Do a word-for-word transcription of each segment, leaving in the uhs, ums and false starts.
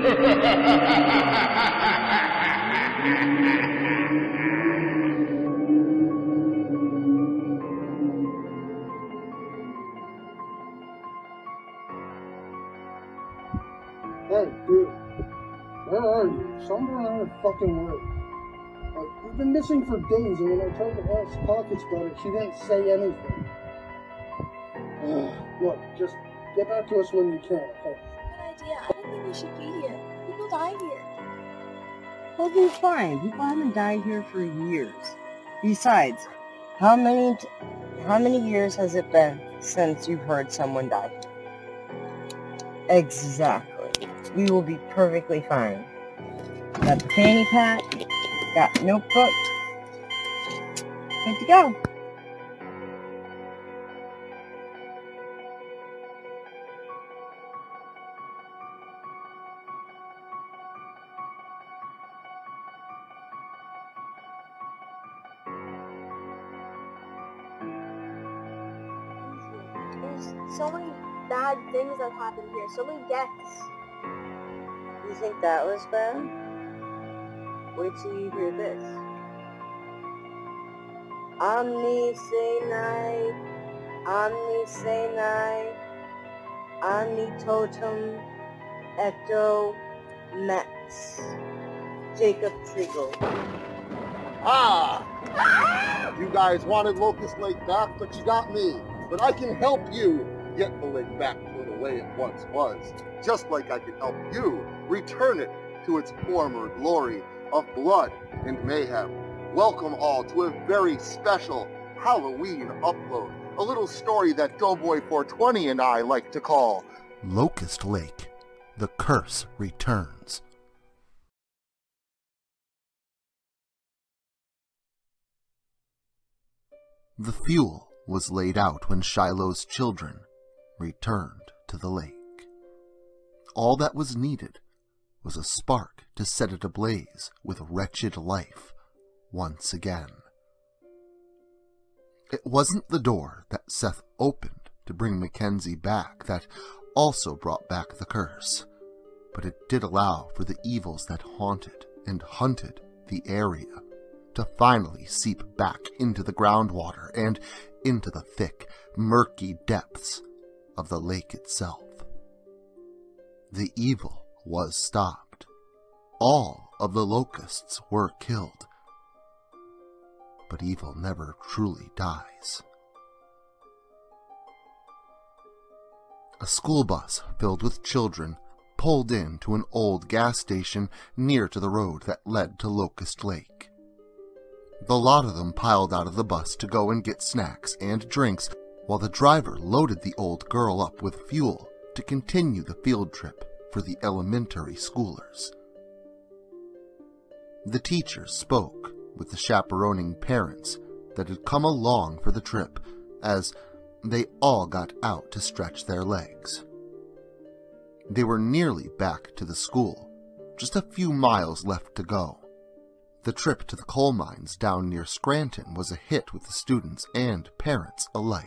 Hey, dude, where are you? Somewhere in the fucking room. Like, you've been missing for days, and when I told Alice Pockets about it, she didn't say anything. Ugh, look, just get back to us when you can, okay? Good idea. I don't think we should be here. People die here. We'll be fine. People haven't died here for years. Besides, how many t how many years has it been since you've heard someone die? Exactly. We will be perfectly fine. Got the fanny pack, got notebook, good to go. There's so many bad things that happened here, so many deaths. You think that was bad? Wait till you hear this. Omni Senai, Omni Senai, Omni Totem, Ecto, Max, Jacob Triegel. Ah! You guys wanted Locust Lake back, but you got me. But I can help you get the lake back to the way it once was. Just like I can help you return it to its former glory of blood and mayhem. Welcome all to a very special Halloween upload, a little story that Doughboy four twenty and I like to call Locust Lake, The Curse Returns. The fuel was laid out when Shiloh's children returned to the lake. All that was needed was a spark to set it ablaze with wretched life once again. It wasn't the door that Seth opened to bring Mackenzie back that also brought back the curse, but it did allow for the evils that haunted and hunted the area to finally seep back into the groundwater and into the thick, murky depths of the lake itself. The evil was stopped. All of the locusts were killed. But evil never truly dies. A school bus filled with children pulled in to an old gas station near to the road that led to Locust Lake. The lot of them piled out of the bus to go and get snacks and drinks while the driver loaded the old girl up with fuel to continue the field trip for the elementary schoolers. The teacher spoke with the chaperoning parents that had come along for the trip as they all got out to stretch their legs. They were nearly back to the school, just a few miles left to go. The trip to the coal mines down near Scranton was a hit with the students and parents alike.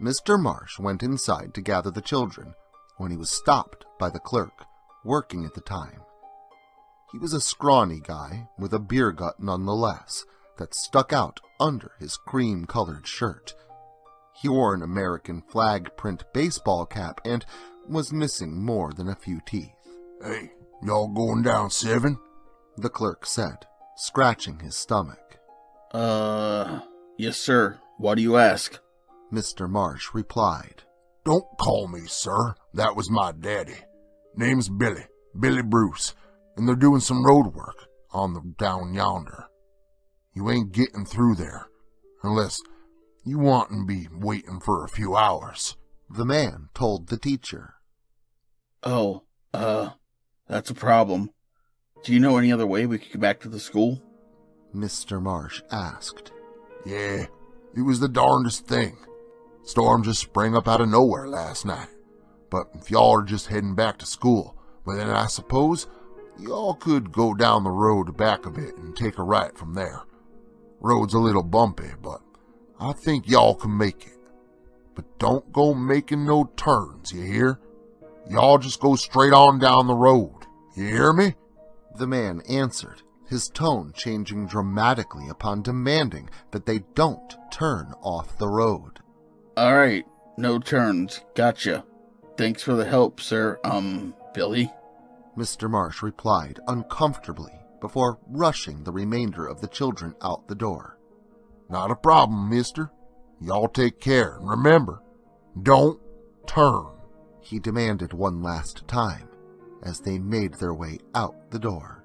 Mister Marsh went inside to gather the children when he was stopped by the clerk, working at the time. He was a scrawny guy with a beer gut nonetheless that stuck out under his cream-colored shirt. He wore an American flag print baseball cap and was missing more than a few teeth. Hey, y'all going down seven? The clerk said, scratching his stomach. Uh, yes, sir. Why do you ask? Mister Marsh replied. Don't call me, sir. That was my daddy. Name's Billy, Billy Bruce, and they're doing some road work on the down yonder. You ain't getting through there, unless you want to be waiting for a few hours. The man told the teacher. Oh, uh, that's a problem. Do you know any other way we could get back to the school? Mister Marsh asked. Yeah, it was the darndest thing. Storm just sprang up out of nowhere last night. But if y'all are just heading back to school, well then I suppose y'all could go down the road back a bit and take a right from there. Road's a little bumpy, but I think y'all can make it. But don't go making no turns, you hear? Y'all just go straight on down the road. You hear me? The man answered, his tone changing dramatically upon demanding that they don't turn off the road. All right, no turns. Gotcha. Thanks for the help, sir. Um, Billy? Mister Marsh replied uncomfortably before rushing the remainder of the children out the door. Not a problem, mister. Y'all take care, and remember, don't turn, he demanded one last time as they made their way out the door.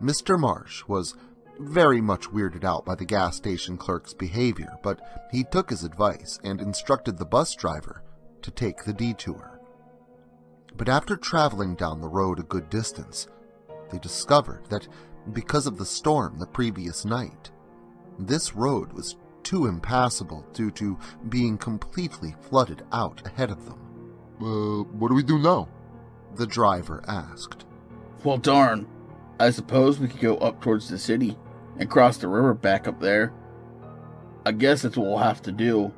Mister Marsh was very much weirded out by the gas station clerk's behavior, but he took his advice and instructed the bus driver to take the detour. But after traveling down the road a good distance, they discovered that because of the storm the previous night, this road was too impassable due to being completely flooded out ahead of them. Uh, what do we do now? The driver asked. Well, darn. I suppose we could go up towards the city and cross the river back up there. I guess that's what we'll have to do.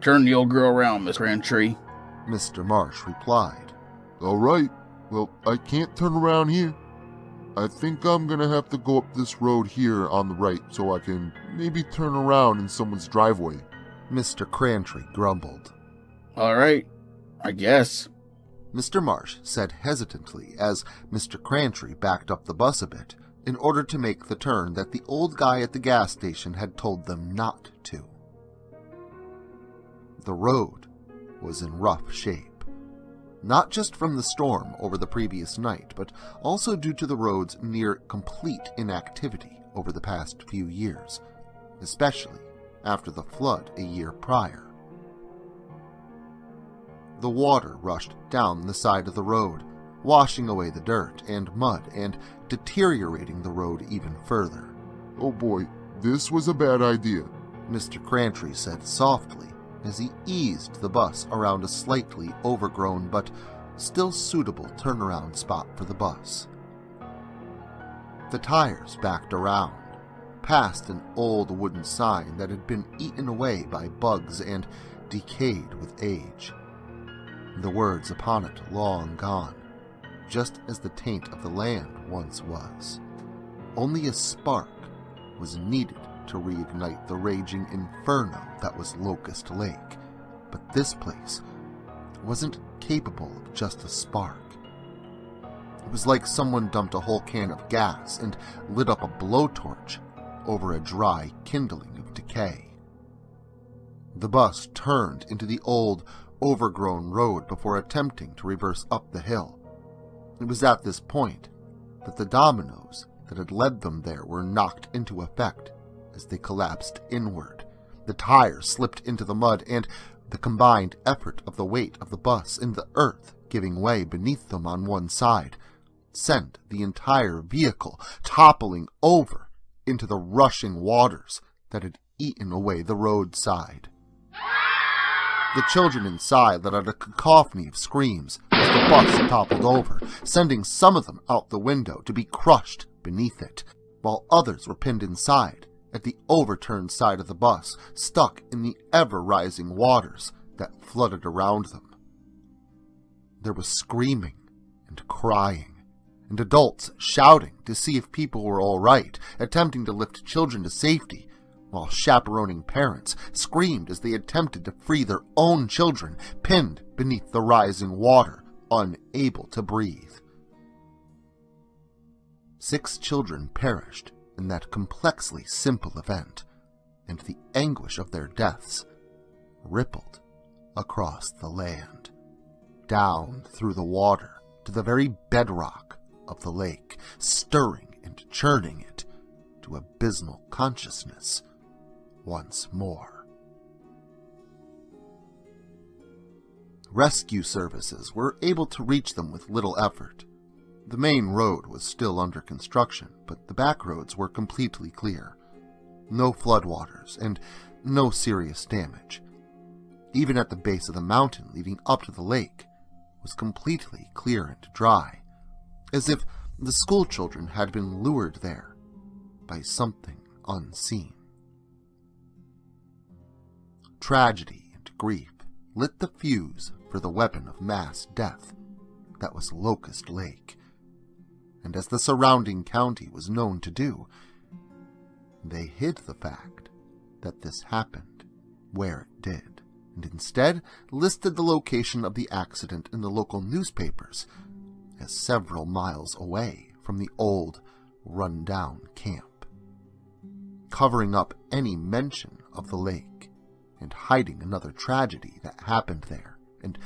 Turn the old girl around, Miss Crantry. Mister Marsh replied. All right. Well, I can't turn around here. I think I'm going to have to go up this road here on the right so I can maybe turn around in someone's driveway. Mister Crantry grumbled. All right, I guess, Mister Marsh said hesitantly as Mister Crantry backed up the bus a bit in order to make the turn that the old guy at the gas station had told them not to. The road was in rough shape. Not just from the storm over the previous night, but also due to the road's near complete inactivity over the past few years, especially after the flood a year prior. The water rushed down the side of the road, washing away the dirt and mud and deteriorating the road even further. Oh boy, this was a bad idea, Mister Crantry said softly, as he eased the bus around a slightly overgrown but still suitable turnaround spot for the bus. The tires backed around, past an old wooden sign that had been eaten away by bugs and decayed with age, the words upon it long gone, just as the taint of the land once was. Only a spark was needed to reignite the raging inferno that was Locust Lake, but this place wasn't capable of just a spark. It was like someone dumped a whole can of gas and lit up a blowtorch over a dry kindling of decay. The bus turned into the old, overgrown road before attempting to reverse up the hill. It was at this point that the dominoes that had led them there were knocked into effect. As they collapsed inward, the tires slipped into the mud, and the combined effort of the weight of the bus and the earth giving way beneath them on one side sent the entire vehicle toppling over into the rushing waters that had eaten away the roadside. The children inside let out a cacophony of screams as the bus toppled over, sending some of them out the window to be crushed beneath it, while others were pinned inside at the overturned side of the bus, stuck in the ever-rising waters that flooded around them. There was screaming and crying, and adults shouting to see if people were all right, attempting to lift children to safety, while chaperoning parents screamed as they attempted to free their own children, pinned beneath the rising water, unable to breathe. Six children perished in that complexly simple event, and the anguish of their deaths rippled across the land, down through the water to the very bedrock of the lake, stirring and churning it to abysmal consciousness once more. Rescue services were able to reach them with little effort. The main road was still under construction, but the back roads were completely clear. No floodwaters, and no serious damage. Even at the base of the mountain leading up to the lake was completely clear and dry, as if the school children had been lured there by something unseen. Tragedy and grief lit the fuse for the weapon of mass death that was Locust Lake, and as the surrounding county was known to do, they hid the fact that this happened where it did, and instead listed the location of the accident in the local newspapers as several miles away from the old, run-down camp, covering up any mention of the lake and hiding another tragedy that happened there, and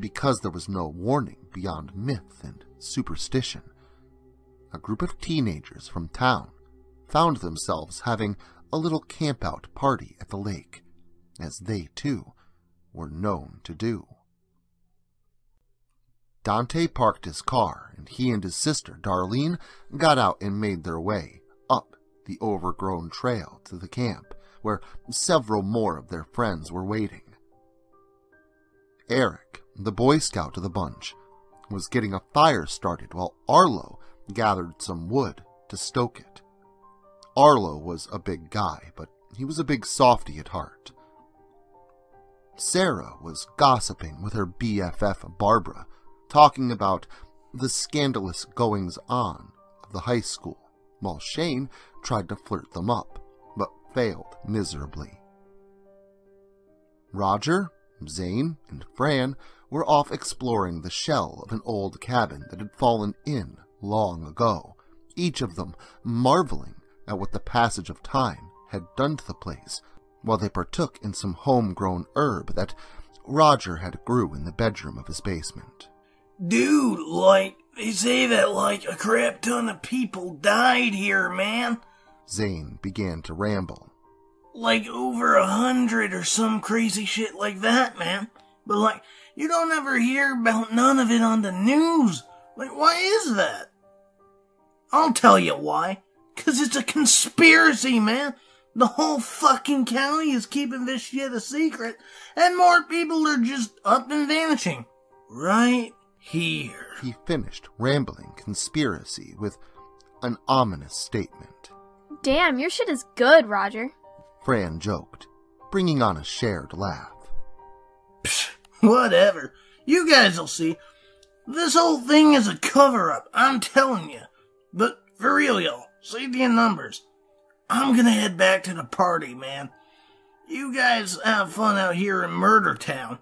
because there was no warning beyond myth and superstition, a group of teenagers from town found themselves having a little camp-out party at the lake, as they, too, were known to do. Dante parked his car, and he and his sister, Darlene, got out and made their way up the overgrown trail to the camp, where several more of their friends were waiting. Eric, the Boy Scout of the bunch, was getting a fire started while Arlo gathered some wood to stoke it. Arlo was a big guy, but he was a big softy at heart. Sarah was gossiping with her B F F Barbara, talking about the scandalous goings-on of the high school, while Shane tried to flirt them up, but failed miserably. Roger, Zane, and Fran were off exploring the shell of an old cabin that had fallen in long ago, each of them marveling at what the passage of time had done to the place, while they partook in some homegrown herb that Roger had grew in the bedroom of his basement. Dude, like, they say that like a crap ton of people died here, man. Zane began to ramble. Like over a hundred or some crazy shit like that, man. But like, you don't ever hear about none of it on the news. Like, why is that? I'll tell you why. 'Cause it's a conspiracy, man. The whole fucking county is keeping this shit a secret, and more people are just up and vanishing. Right? Here. He finished rambling conspiracy with an ominous statement. Damn, your shit is good, Roger. Fran joked, bringing on a shared laugh. Psh, whatever. You guys will see. This whole thing is a cover-up, I'm telling you. But for real, y'all, save your numbers. I'm gonna head back to the party, man. You guys have fun out here in Murder Town.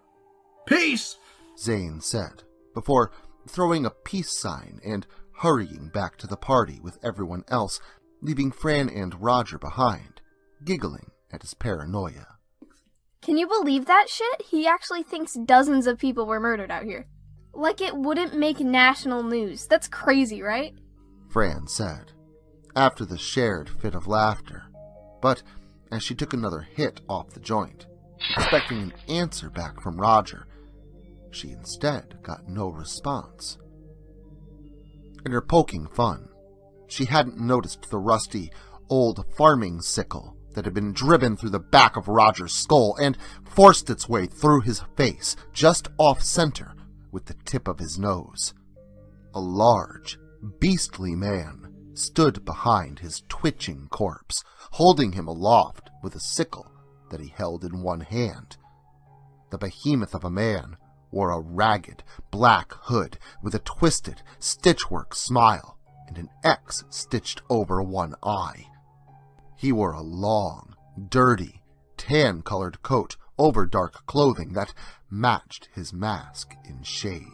Peace! Zane said, before throwing a peace sign and hurrying back to the party with everyone else, leaving Fran and Roger behind, giggling at his paranoia. Can you believe that shit? He actually thinks dozens of people were murdered out here. Like it wouldn't make national news. That's crazy, right? Fran said, after the shared fit of laughter, but as she took another hit off the joint, expecting an answer back from Roger, she instead got no response. In her poking fun, she hadn't noticed the rusty, old farming sickle that had been driven through the back of Roger's skull and forced its way through his face, just off-center with the tip of his nose. A large, beastly man stood behind his twitching corpse, holding him aloft with a sickle that he held in one hand. The behemoth of a man wore a ragged black hood with a twisted stitchwork smile and an X stitched over one eye. He wore a long, dirty, tan-colored coat over dark clothing that matched his mask in shade.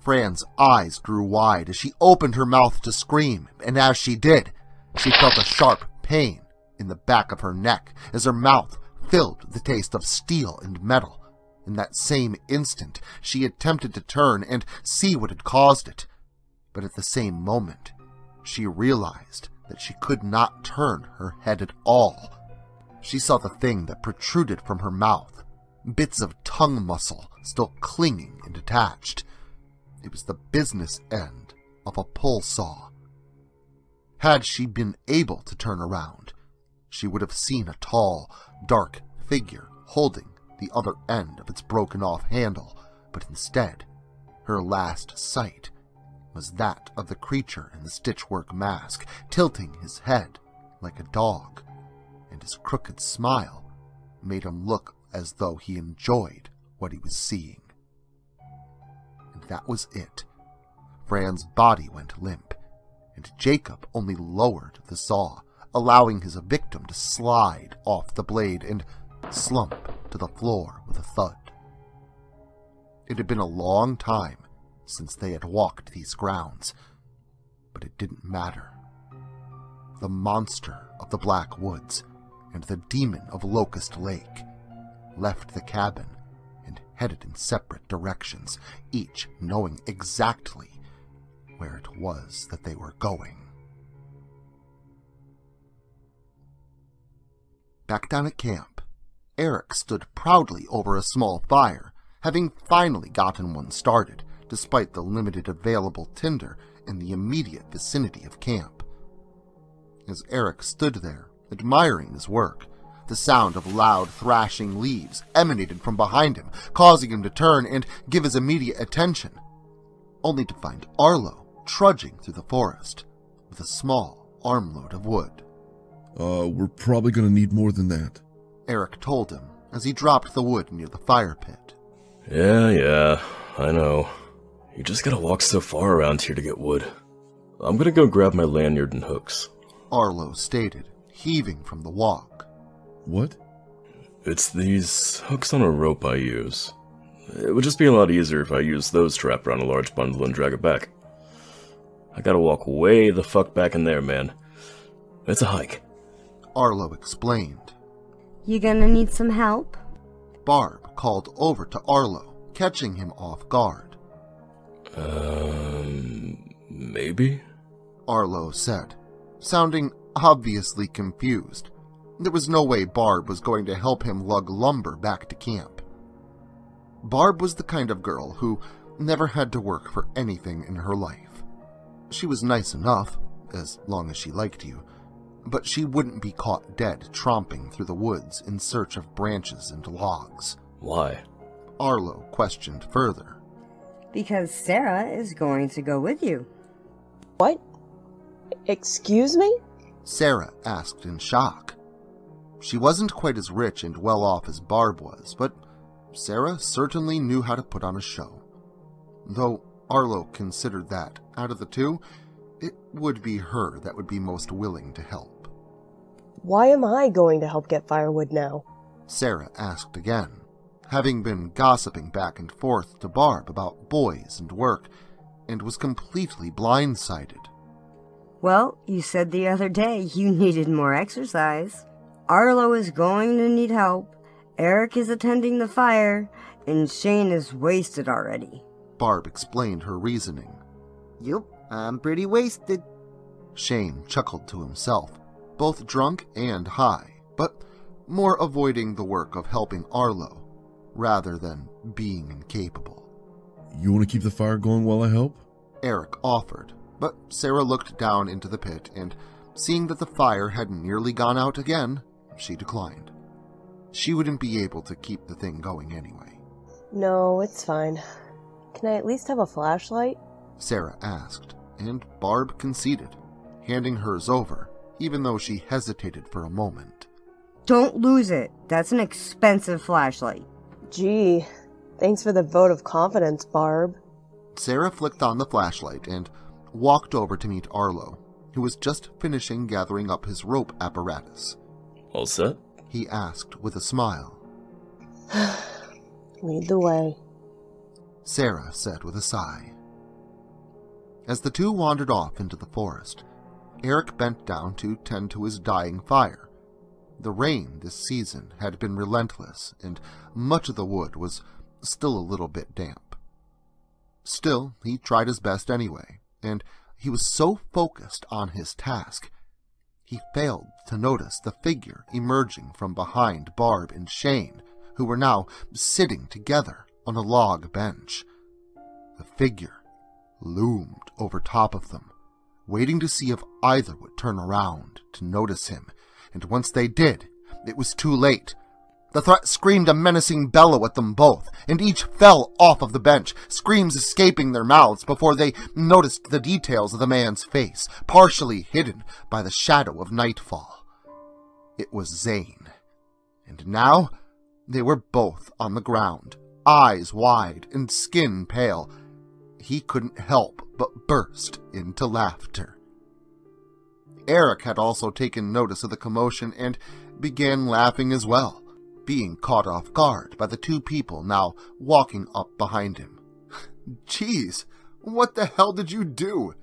Fran's eyes grew wide as she opened her mouth to scream, and as she did, she felt a sharp pain in the back of her neck as her mouth filled with the taste of steel and metal. In that same instant, she attempted to turn and see what had caused it, but at the same moment, she realized that she could not turn her head at all. She saw the thing that protruded from her mouth, bits of tongue muscle still clinging and attached. It was the business end of a pull saw. Had she been able to turn around, she would have seen a tall, dark figure holding the other end of its broken-off handle, but instead, her last sight was that of the creature in the stitchwork mask, tilting his head like a dog, and his crooked smile made him look as though he enjoyed what he was seeing. And that was it. Fran's body went limp, and Jacob only lowered the saw, allowing his victim to slide off the blade and slump to the floor with a thud. It had been a long time since they had walked these grounds, but it didn't matter. The monster of the Black Woods and the demon of Locust Lake left the cabin and headed in separate directions, each knowing exactly where it was that they were going. Back down at camp, Eric stood proudly over a small fire, having finally gotten one started, despite the limited available tinder in the immediate vicinity of camp. As Eric stood there, admiring his work, the sound of loud, thrashing leaves emanated from behind him, causing him to turn and give his immediate attention, only to find Arlo trudging through the forest with a small armload of wood. Uh, we're probably gonna need more than that, Eric told him as he dropped the wood near the fire pit. Yeah, yeah, I know. You just gotta walk so far around here to get wood. I'm gonna go grab my lanyard and hooks, Arlo stated, heaving from the walk. What? It's these hooks on a rope I use. It would just be a lot easier if I used those to wrap around a large bundle and drag it back. I gotta walk way the fuck back in there, man. It's a hike, Arlo explained. You gonna need some help? Barb called over to Arlo, catching him off guard. Um, maybe? Arlo said, sounding obviously confused. There was no way Barb was going to help him lug lumber back to camp. Barb was the kind of girl who never had to work for anything in her life. She was nice enough, as long as she liked you, but she wouldn't be caught dead tromping through the woods in search of branches and logs. Why? Arlo questioned further. Because Sarah is going to go with you. What? Excuse me? Sarah asked in shock. She wasn't quite as rich and well-off as Barb was, but Sarah certainly knew how to put on a show. Though Arlo considered that, out of the two, it would be her that would be most willing to help. Why am I going to help get firewood now? Sarah asked again, having been gossiping back and forth to Barb about boys and work, and was completely blindsided. Well, you said the other day you needed more exercise. Arlo is going to need help, Eric is attending the fire, and Shane is wasted already. Barb explained her reasoning. Yup. I'm pretty wasted. Shane chuckled to himself, both drunk and high, but more avoiding the work of helping Arlo, rather than being incapable. You want to keep the fire going while I help? Eric offered, but Sarah looked down into the pit, and seeing that the fire had nearly gone out again, she declined. She wouldn't be able to keep the thing going anyway. No, it's fine. Can I at least have a flashlight? Sarah asked, and Barb conceded, handing hers over, even though she hesitated for a moment. Don't lose it. That's an expensive flashlight. Gee, thanks for the vote of confidence, Barb. Sarah flicked on the flashlight and walked over to meet Arlo, who was just finishing gathering up his rope apparatus. All set? He asked with a smile. Lead the way, Sarah said with a sigh. As the two wandered off into the forest, Eric bent down to tend to his dying fire. The rain this season had been relentless, and much of the wood was still a little bit damp. Still, he tried his best anyway, and he was so focused on his task, he failed to notice the figure emerging from behind Barb and Shane, who were now sitting together on a log bench. The figure loomed over top of them, waiting to see if either would turn around to notice him, and once they did, it was too late. The threat screamed a menacing bellow at them both, and each fell off of the bench, screams escaping their mouths before they noticed the details of the man's face, partially hidden by the shadow of nightfall. It was Zane, and now They were both on the ground, eyes wide and skin pale. He couldn't help but burst into laughter. Eric had also taken notice of the commotion and began laughing as well, being caught off guard by the two people now walking up behind him. "Geez, what the hell did you do?"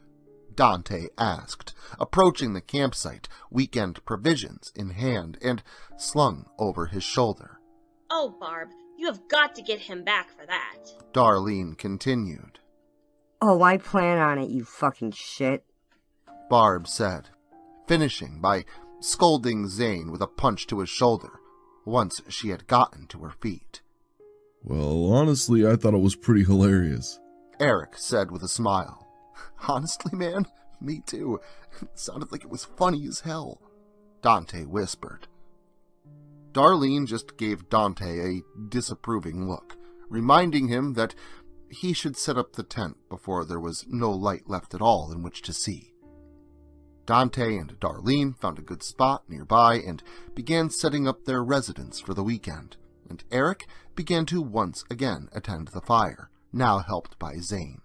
Dante asked, approaching the campsite, weekend provisions in hand and slung over his shoulder. "Oh, Barb, you have got to get him back for that," Darlene continued. "Oh, I plan on it, you fucking shit," Barb said, finishing by scolding Zane with a punch to his shoulder once she had gotten to her feet. "Well, honestly, I thought it was pretty hilarious," Eric said with a smile. "Honestly, man? Me too. It sounded like it was funny as hell," Dante whispered. Darlene just gave Dante a disapproving look, reminding him that he should set up the tent before there was no light left at all in which to see. Dante and Darlene found a good spot nearby and began setting up their residence for the weekend, and Eric began to once again attend the fire, now helped by Zane.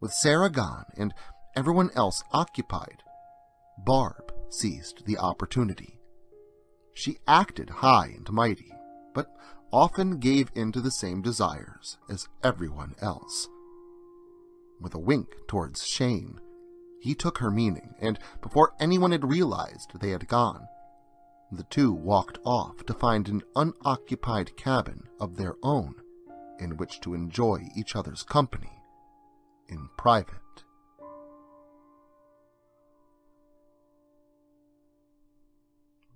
With Sarah gone and everyone else occupied, Barb seized the opportunity. She acted high and mighty, but often gave in to the same desires as everyone else. With a wink towards Shane, he took her meaning, and before anyone had realized they had gone, the two walked off to find an unoccupied cabin of their own in which to enjoy each other's company in private.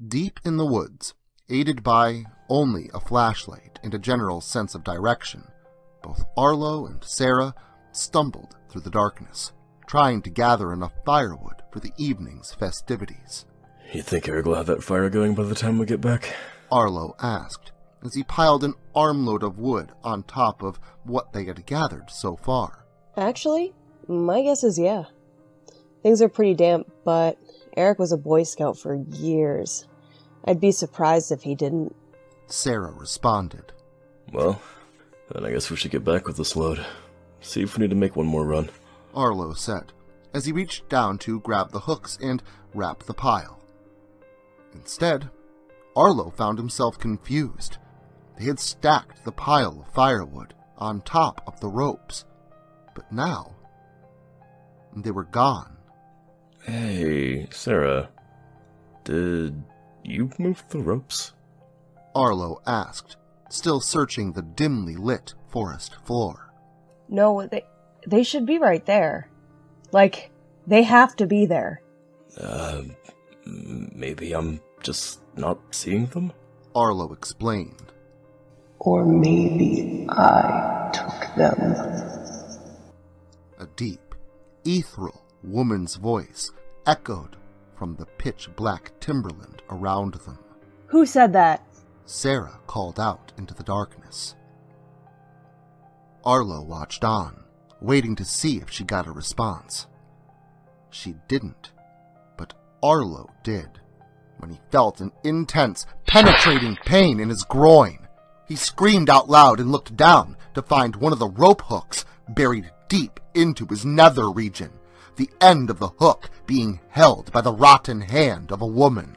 Deep in the woods, aided by only a flashlight and a general sense of direction, both Arlo and Sarah stumbled through the darkness, trying to gather enough firewood for the evening's festivities. "You think Eric will have that fire going by the time we get back?" Arlo asked, as he piled an armload of wood on top of what they had gathered so far. "Actually, my guess is yeah. Things are pretty damp, but Eric was a Boy Scout for years. I'd be surprised if he didn't," Sarah responded. "Well, then I guess we should get back with this load. See if we need to make one more run," Arlo said, as he reached down to grab the hooks and wrap the pile. Instead, Arlo found himself confused. They had stacked the pile of firewood on top of the ropes, but now they were gone. "Hey, Sarah, did you move the ropes?" Arlo asked, still searching the dimly lit forest floor. "No, they... They should be right there. Like, they have to be there." Uh, maybe I'm just not seeing them?" Arlo explained. "Or maybe I took them." A deep, ethereal woman's voice echoed from the pitch-black timberland around them. "Who said that?" Sarah called out into the darkness. Arlo watched on, waiting to see if she got a response. She didn't, but Arlo did, when he felt an intense, penetrating pain in his groin. He screamed out loud and looked down to find one of the rope hooks buried deep into his nether region, the end of the hook being held by the rotten hand of a woman.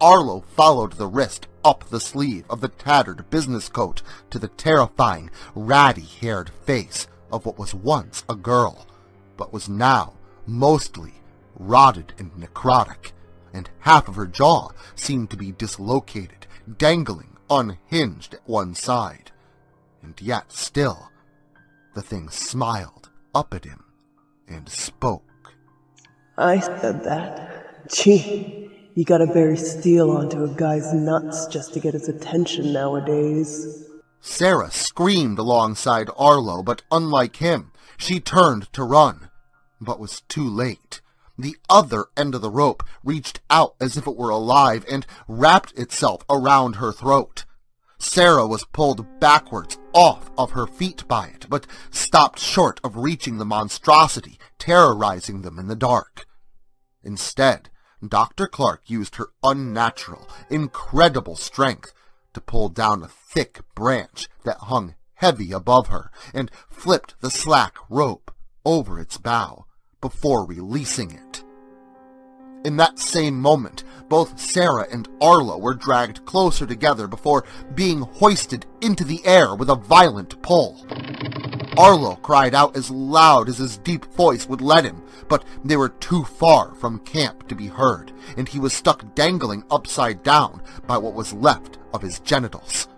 Arlo followed the wrist up the sleeve of the tattered business coat to the terrifying, ratty-haired face of what was once a girl, but was now mostly rotted and necrotic, and half of her jaw seemed to be dislocated, dangling unhinged at one side. And yet still, the thing smiled up at him and spoke. "I said that. Gee, you gotta bury steel onto a guy's nuts just to get his attention nowadays." Sarah screamed alongside Arlo, but unlike him, she turned to run, but was too late. The other end of the rope reached out as if it were alive and wrapped itself around her throat. Sarah was pulled backwards off of her feet by it, but stopped short of reaching the monstrosity terrorizing them in the dark. Instead, Doctor Clark used her unnatural, incredible strength to pull down a thick branch that hung heavy above her and flipped the slack rope over its bow before releasing it. In that same moment, both Sarah and Arlo were dragged closer together before being hoisted into the air with a violent pull. Arlo cried out as loud as his deep voice would let him, but they were too far from camp to be heard, and he was stuck dangling upside down by what was left of his genitals.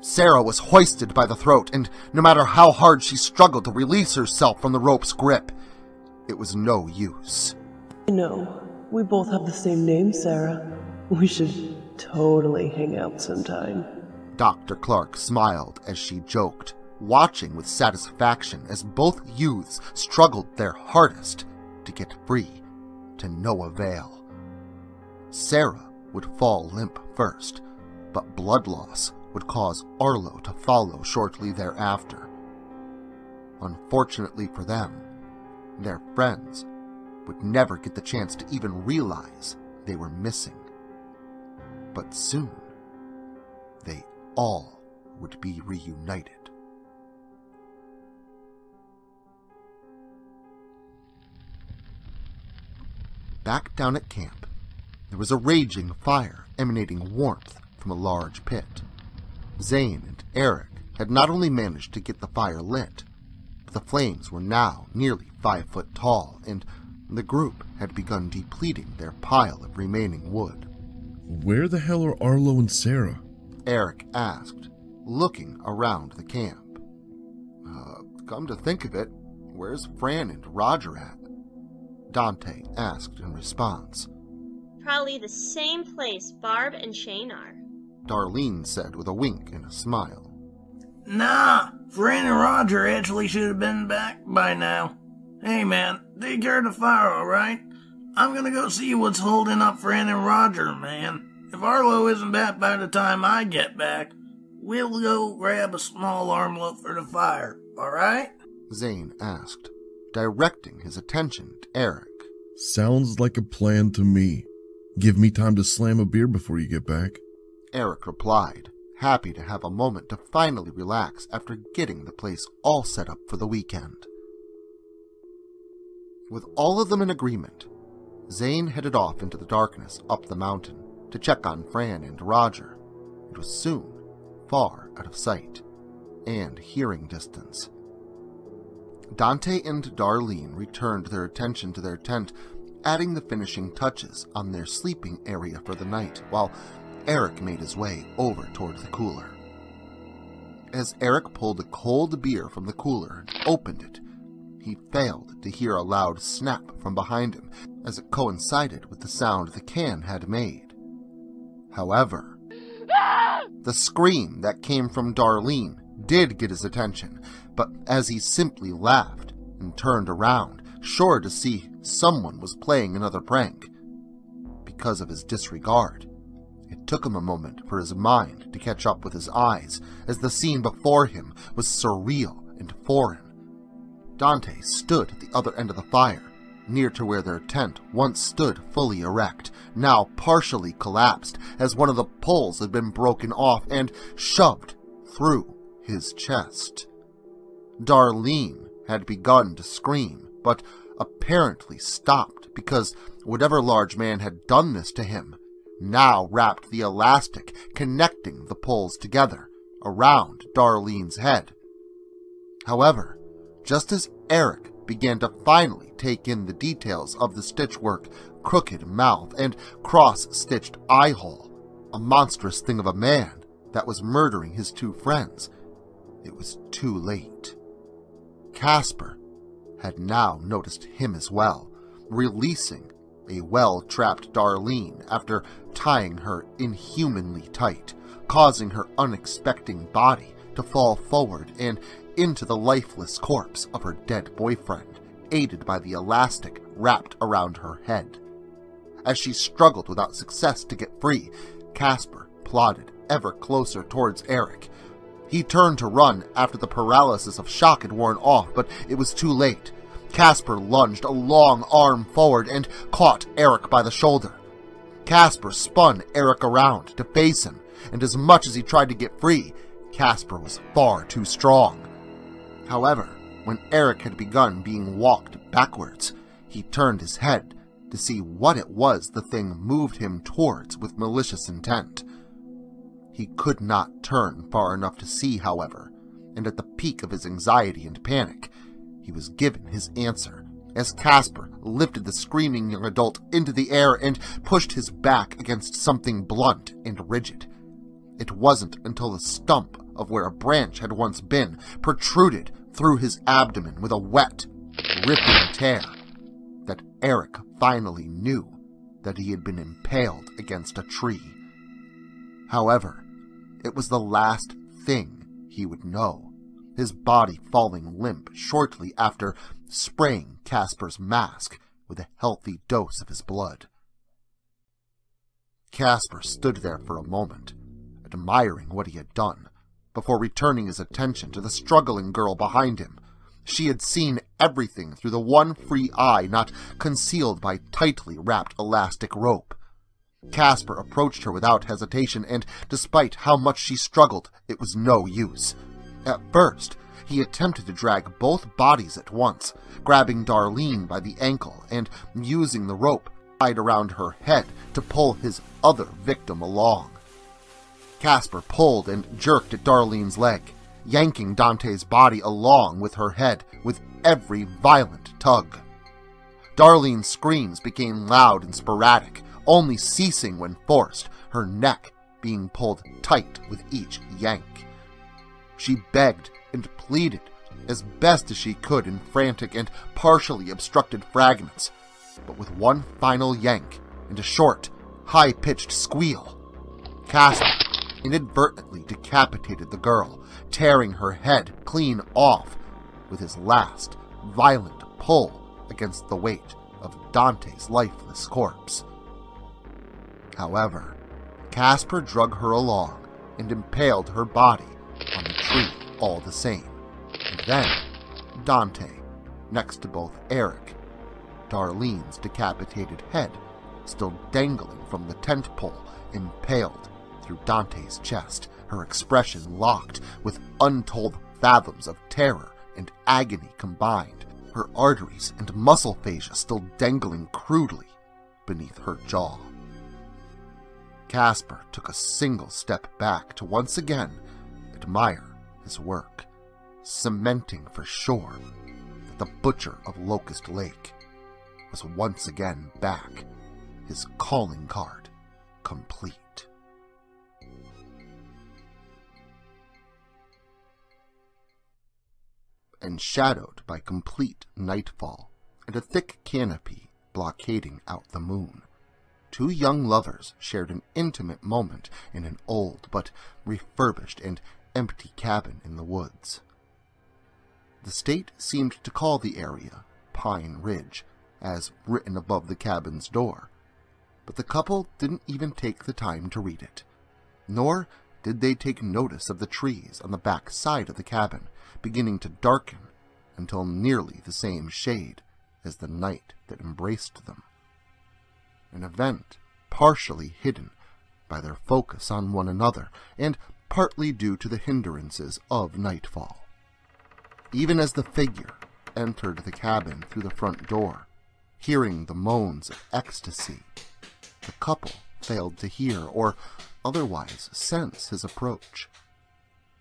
Sarah was hoisted by the throat, and no matter how hard she struggled to release herself from the rope's grip, it was no use. You know, we both have the same name, Sarah. We should totally hang out sometime. Doctor Clark smiled as she joked, watching with satisfaction as both youths struggled their hardest to get free, to no avail. Sarah would fall limp first, but blood loss would cause Arlo to follow shortly thereafter. Unfortunately for them, their friends would never get the chance to even realize they were missing. But soon, they all would be reunited. Back down at camp, there was a raging fire emanating warmth from a large pit. Zane and Eric had not only managed to get the fire lit, but the flames were now nearly five foot tall, and the group had begun depleting their pile of remaining wood. Where the hell are Arlo and Sarah? Eric asked, looking around the camp. Uh, come to think of it, where's Fran and Roger at? Dante asked in response. Probably the same place Barb and Shane are, Darlene said with a wink and a smile. Nah, Fran and Roger actually should have been back by now. Hey man, take care of the fire, alright? I'm gonna go see what's holding up Fran and Roger, man. If Arlo isn't back by the time I get back, we'll go grab a small armload for the fire, alright? Zane asked, directing his attention to Eric. Sounds like a plan to me. Give me time to slam a beer before you get back, Eric replied, happy to have a moment to finally relax after getting the place all set up for the weekend. With all of them in agreement, Zane headed off into the darkness up the mountain to check on Fran and Roger. It was soon far out of sight and hearing distance. Dante and Darlene returned their attention to their tent, adding the finishing touches on their sleeping area for the night, while Eric made his way over toward the cooler. As Eric pulled a cold beer from the cooler and opened it, he failed to hear a loud snap from behind him, as it coincided with the sound the can had made. However, the scream that came from Darlene did get his attention, but as he simply laughed and turned around, sure to see someone was playing another prank. Because of his disregard, it took him a moment for his mind to catch up with his eyes, as the scene before him was surreal and foreign. Dante stood at the other end of the fire, near to where their tent once stood fully erect, now partially collapsed, as one of the poles had been broken off and shoved through his chest. Darlene had begun to scream, but apparently stopped because whatever large man had done this to him now wrapped the elastic connecting the poles together around Darlene's head. However, just as Eric began to finally take in the details of the stitchwork, crooked mouth, and cross-stitched eye hole, a monstrous thing of a man that was murdering his two friends, it was too late. Casper had now noticed him as well, releasing a well-trapped Darlene after tying her inhumanly tight, causing her unsuspecting body to fall forward and into the lifeless corpse of her dead boyfriend, aided by the elastic wrapped around her head. As she struggled without success to get free, Casper plodded ever closer towards Eric. He turned to run after the paralysis of shock had worn off, but it was too late. Casper lunged a long arm forward and caught Eric by the shoulder. Casper spun Eric around to face him, and as much as he tried to get free, Casper was far too strong. However, when Eric had begun being walked backwards, he turned his head to see what it was the thing moved him towards with malicious intent. He could not turn far enough to see, however, and at the peak of his anxiety and panic, he was given his answer as Casper lifted the screaming young adult into the air and pushed his back against something blunt and rigid. It wasn't until the stump of where a branch had once been protruded through his abdomen with a wet, ripping tear that Eric finally knew that he had been impaled against a tree. However, it was the last thing he would know, his body falling limp shortly after spraying Casper's mask with a healthy dose of his blood. Casper stood there for a moment, admiring what he had done, before returning his attention to the struggling girl behind him. She had seen everything through the one free eye not concealed by tightly wrapped elastic rope. Casper approached her without hesitation, and despite how much she struggled, it was no use. At first, he attempted to drag both bodies at once, grabbing Darlene by the ankle and using the rope tied around her head to pull his other victim along. Casper pulled and jerked at Darlene's leg, yanking Dante's body along with her head with every violent tug. Darlene's screams became loud and sporadic, only ceasing when forced, her neck being pulled tight with each yank. She begged and pleaded as best as she could in frantic and partially obstructed fragments, but with one final yank and a short, high-pitched squeal, Casper inadvertently decapitated the girl, tearing her head clean off with his last violent pull against the weight of Dante's lifeless corpse. However, Casper drug her along and impaled her body on the tree all the same. And then, Dante, next to both Eric, Darlene's decapitated head, still dangling from the tent pole, impaled through Dante's chest, her expression locked with untold fathoms of terror and agony combined, her arteries and muscle fascia still dangling crudely beneath her jaw. Casper took a single step back to once again admire his work, cementing for sure that the butcher of Locust Lake was once again back, his calling card complete. And shadowed by complete nightfall and a thick canopy blockading out the moon, two young lovers shared an intimate moment in an old but refurbished and empty cabin in the woods. The state seemed to call the area Pine Ridge, as written above the cabin's door, but the couple didn't even take the time to read it, nor did they take notice of the trees on the back side of the cabin beginning to darken until nearly the same shade as the night that embraced them. An event partially hidden by their focus on one another and partly due to the hindrances of nightfall. Even as the figure entered the cabin through the front door, hearing the moans of ecstasy, the couple failed to hear or otherwise sense his approach.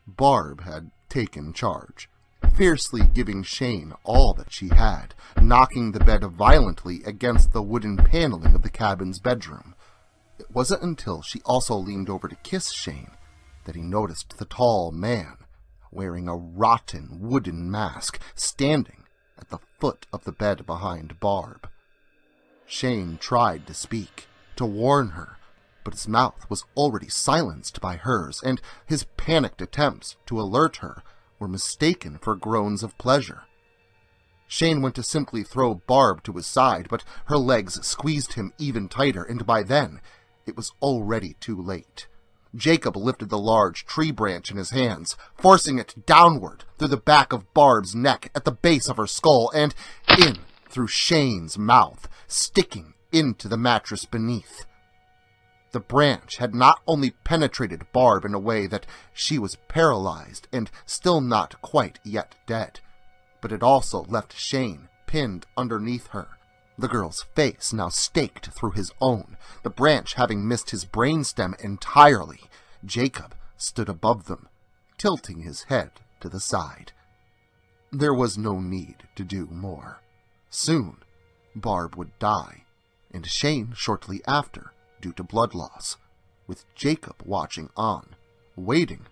Barb had taken charge, fiercely giving Shane all that she had, knocking the bed violently against the wooden paneling of the cabin's bedroom. It wasn't until she also leaned over to kiss Shane that he noticed the tall man, wearing a rotten wooden mask, standing at the foot of the bed behind Barb. Shane tried to speak, to warn her, but his mouth was already silenced by hers, and his panicked attempts to alert her were mistaken for groans of pleasure. Shane went to simply throw Barb to his side, but her legs squeezed him even tighter, and by then it was already too late. Jacob lifted the large tree branch in his hands, forcing it downward through the back of Barb's neck at the base of her skull and in through Shane's mouth, sticking into the mattress beneath. The branch had not only penetrated Barb in a way that she was paralyzed and still not quite yet dead, but it also left Shane pinned underneath her, the girl's face now staked through his own, the branch having missed his brainstem entirely. Jacob stood above them, tilting his head to the side. There was no need to do more. Soon, Barb would die, and Shane shortly after, due to blood loss, with Jacob watching on, waiting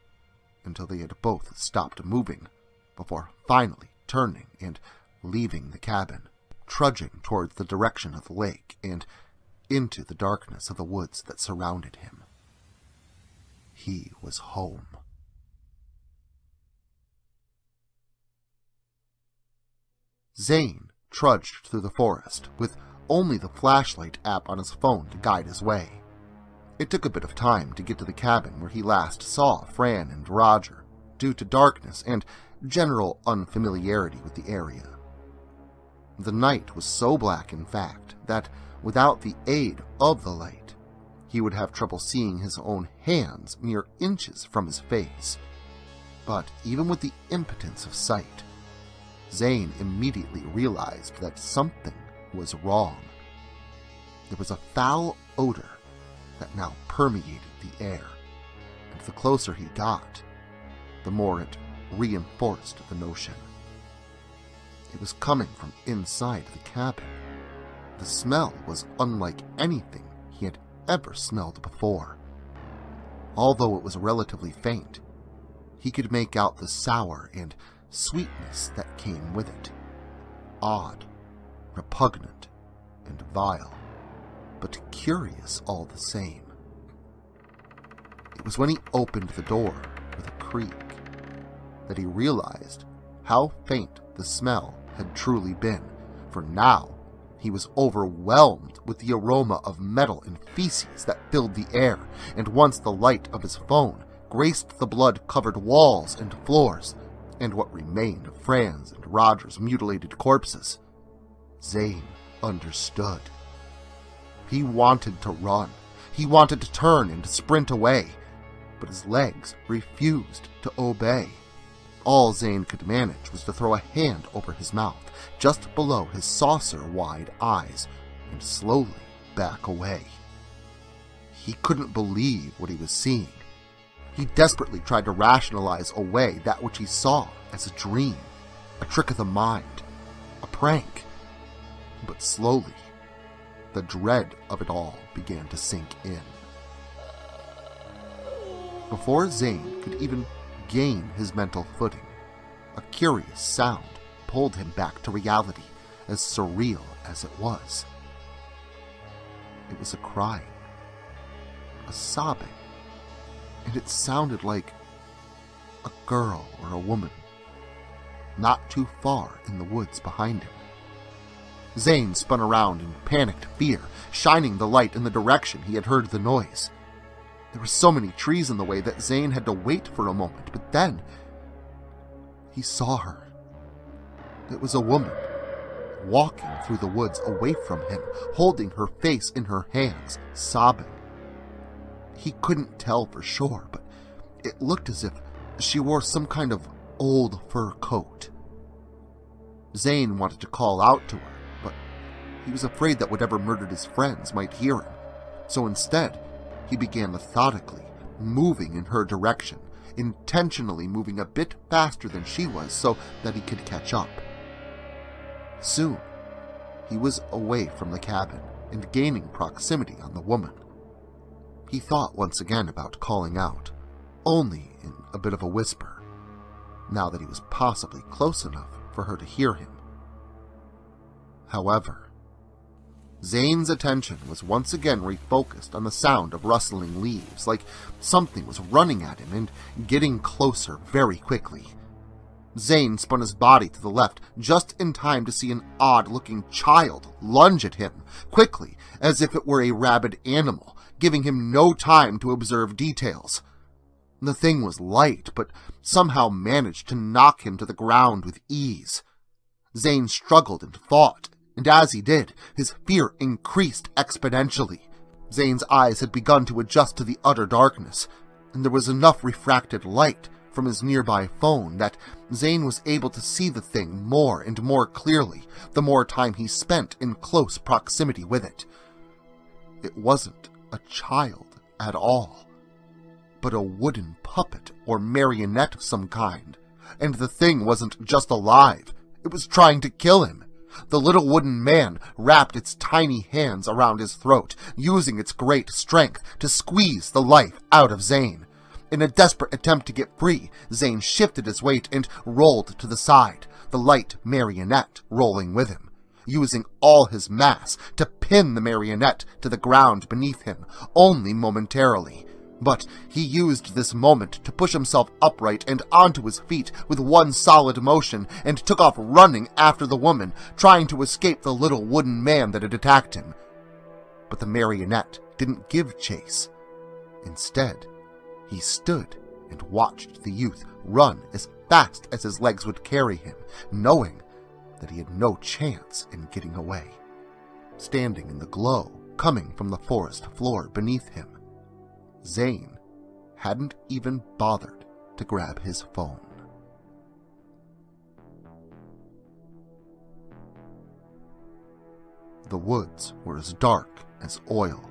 until they had both stopped moving, before finally turning and leaving the cabin, trudging towards the direction of the lake and into the darkness of the woods that surrounded him. He was home. Zane trudged through the forest with only the flashlight app on his phone to guide his way. It took a bit of time to get to the cabin where he last saw Fran and Roger, due to darkness and general unfamiliarity with the area. The night was so black, in fact, that without the aid of the light, he would have trouble seeing his own hands mere inches from his face. But even with the impotence of sight, Zane immediately realized that something was wrong. There was a foul odor that now permeated the air, and the closer he got, the more it reinforced the notion. It was coming from inside the cabin. The smell was unlike anything he had ever smelled before. Although it was relatively faint, he could make out the sour and sweetness that came with it. Odd, repugnant, and vile, but curious all the same. It was when he opened the door with a creak that he realized how faint the smell had truly been, for now he was overwhelmed with the aroma of metal and feces that filled the air, and once the light of his phone graced the blood-covered walls and floors, and what remained of Fran's and Roger's mutilated corpses, Zane understood. He wanted to run. He wanted to turn and sprint away, but his legs refused to obey. All Zane could manage was to throw a hand over his mouth, just below his saucer-wide eyes, and slowly back away. He couldn't believe what he was seeing. He desperately tried to rationalize away that which he saw as a dream, a trick of the mind, a prank. But slowly, the dread of it all began to sink in. Before Zane could even gain his mental footing, a curious sound pulled him back to reality, as surreal as it was. It was a crying, a sobbing, and it sounded like a girl or a woman, not too far in the woods behind him. Zane spun around in panicked fear, shining the light in the direction he had heard the noise. There were so many trees in the way that Zane had to wait for a moment, but then he saw her. It was a woman, walking through the woods away from him, holding her face in her hands, sobbing. He couldn't tell for sure, but it looked as if she wore some kind of old fur coat. Zane wanted to call out to her, but he was afraid that whatever murdered his friends might hear him. So instead, he began methodically moving in her direction, intentionally moving a bit faster than she was so that he could catch up. Soon, he was away from the cabin and gaining proximity on the woman. He thought once again about calling out, only in a bit of a whisper, now that he was possibly close enough for her to hear him. However, Zane's attention was once again refocused on the sound of rustling leaves, like something was running at him and getting closer very quickly. Zane spun his body to the left just in time to see an odd-looking child lunge at him, quickly, as if it were a rabid animal, giving him no time to observe details. The thing was light, but somehow managed to knock him to the ground with ease. Zane struggled and fought, and as he did, his fear increased exponentially. Zane's eyes had begun to adjust to the utter darkness, and there was enough refracted light from his nearby phone that Zane was able to see the thing more and more clearly the more time he spent in close proximity with it. It wasn't a child at all, but a wooden puppet or marionette of some kind, and the thing wasn't just alive, it was trying to kill him. The little wooden man wrapped its tiny hands around his throat, using its great strength to squeeze the life out of Zane. In a desperate attempt to get free, Zane shifted his weight and rolled to the side, the light marionette rolling with him, using all his mass to pin the marionette to the ground beneath him, only momentarily. But he used this moment to push himself upright and onto his feet with one solid motion and took off running after the woman, trying to escape the little wooden man that had attacked him. But the marionette didn't give chase. Instead, he stood and watched the youth run as fast as his legs would carry him, knowing that he had no chance in getting away, standing in the glow coming from the forest floor beneath him. Zane hadn't even bothered to grab his phone. The woods were as dark as oil,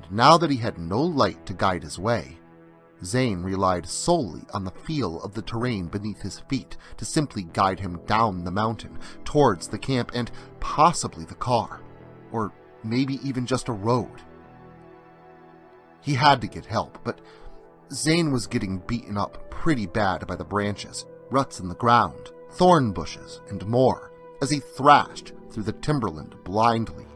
and now that he had no light to guide his way, Zane relied solely on the feel of the terrain beneath his feet to simply guide him down the mountain, towards the camp and possibly the car, or maybe even just a road. He had to get help, but Zane was getting beaten up pretty bad by the branches, ruts in the ground, thorn bushes, and more, as he thrashed through the timberland blindly.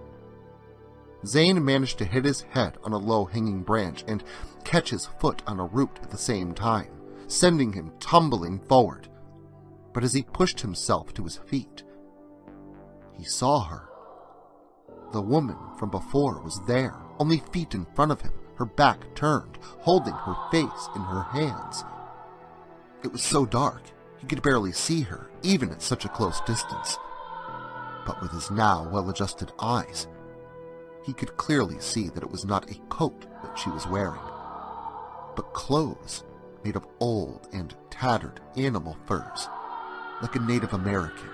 Zane managed to hit his head on a low-hanging branch and catch his foot on a root at the same time, sending him tumbling forward. But as he pushed himself to his feet, he saw her. The woman from before was there, only feet in front of him, her back turned, holding her face in her hands. It was so dark, he could barely see her, even at such a close distance. But with his now well-adjusted eyes, he could clearly see that it was not a coat that she was wearing, but clothes made of old and tattered animal furs, like a Native American.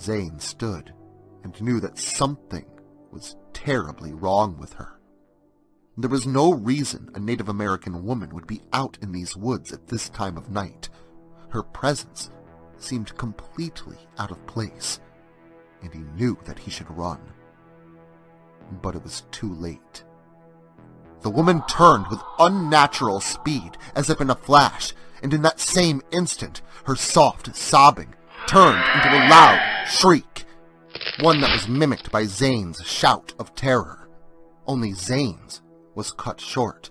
Zane stood and knew that something was terribly wrong with her. There was no reason a Native American woman would be out in these woods at this time of night. Her presence seemed completely out of place, and he knew that he should run. But it was too late. The woman turned with unnatural speed, as if in a flash, and in that same instant, her soft sobbing turned into a loud shriek, one that was mimicked by Zane's shout of terror. Only Zane's was cut short,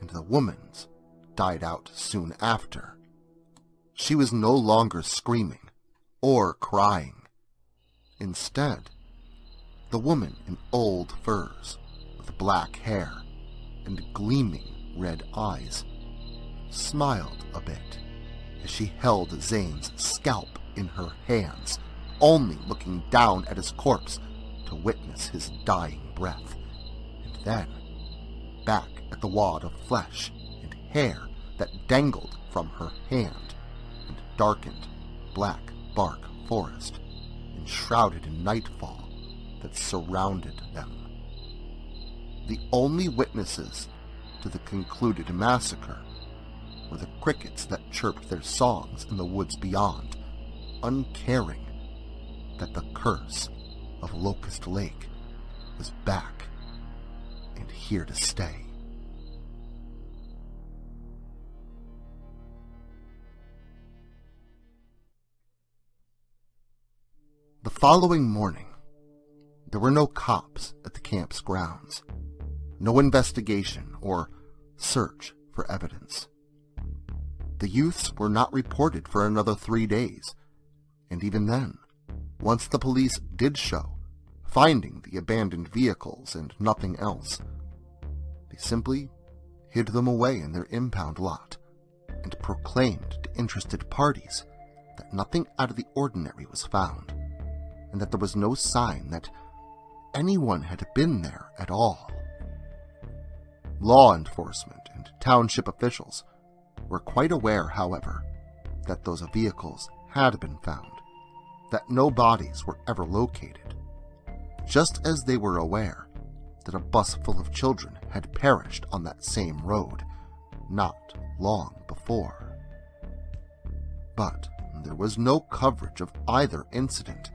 and the woman's died out soon after. She was no longer screaming or crying. Instead, the woman in old furs, with black hair and gleaming red eyes, smiled a bit as she held Zane's scalp in her hands, only looking down at his corpse to witness his dying breath, and then back at the wad of flesh and hair that dangled from her hand and darkened black bark forest enshrouded in nightfall that surrounded them. The only witnesses to the concluded massacre were the crickets that chirped their songs in the woods beyond, uncaring that the curse of Locust Lake was back and here to stay. The following morning, there were no cops at the camp's grounds, no investigation or search for evidence. The youths were not reported for another three days, and even then, once the police did show, finding the abandoned vehicles and nothing else, they simply hid them away in their impound lot and proclaimed to interested parties that nothing out of the ordinary was found, and that there was no sign that anyone had been there at all. Law enforcement and township officials were quite aware, however, that those vehicles had been found, that no bodies were ever located, just as they were aware that a bus full of children had perished on that same road not long before. But there was no coverage of either incident,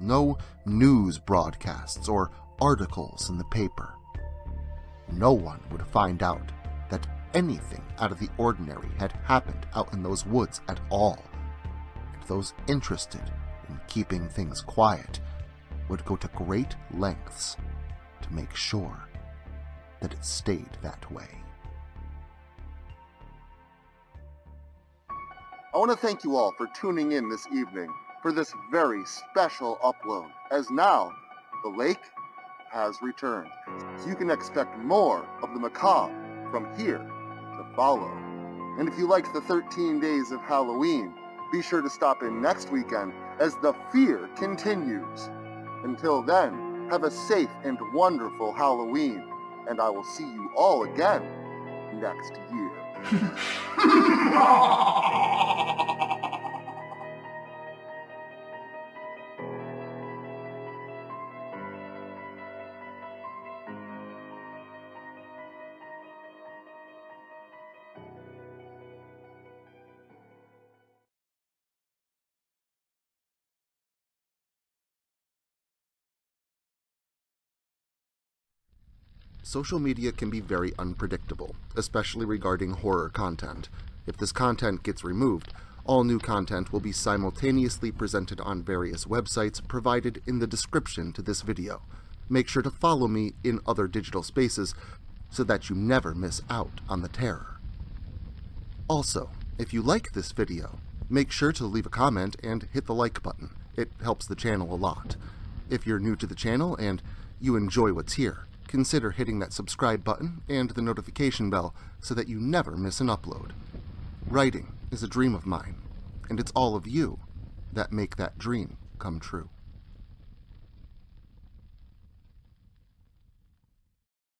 no news broadcasts or articles in the paper. No one would find out that anything out of the ordinary had happened out in those woods at all, and those interested in keeping things quiet would go to great lengths to make sure that it stayed that way. I want to thank you all for tuning in this evening for this very special upload, as now the lake has returned. So you can expect more of the macabre from here to follow. And if you liked the thirteen days of Halloween, be sure to stop in next weekend as the fear continues. Until then, have a safe and wonderful Halloween, and I will see you all again next year. Social media can be very unpredictable, especially regarding horror content. If this content gets removed, all new content will be simultaneously presented on various websites provided in the description to this video. Make sure to follow me in other digital spaces so that you never miss out on the terror. Also, if you like this video, make sure to leave a comment and hit the like button. It helps the channel a lot. If you're new to the channel and you enjoy what's here, consider hitting that subscribe button and the notification bell so that you never miss an upload. Writing is a dream of mine, and it's all of you that make that dream come true.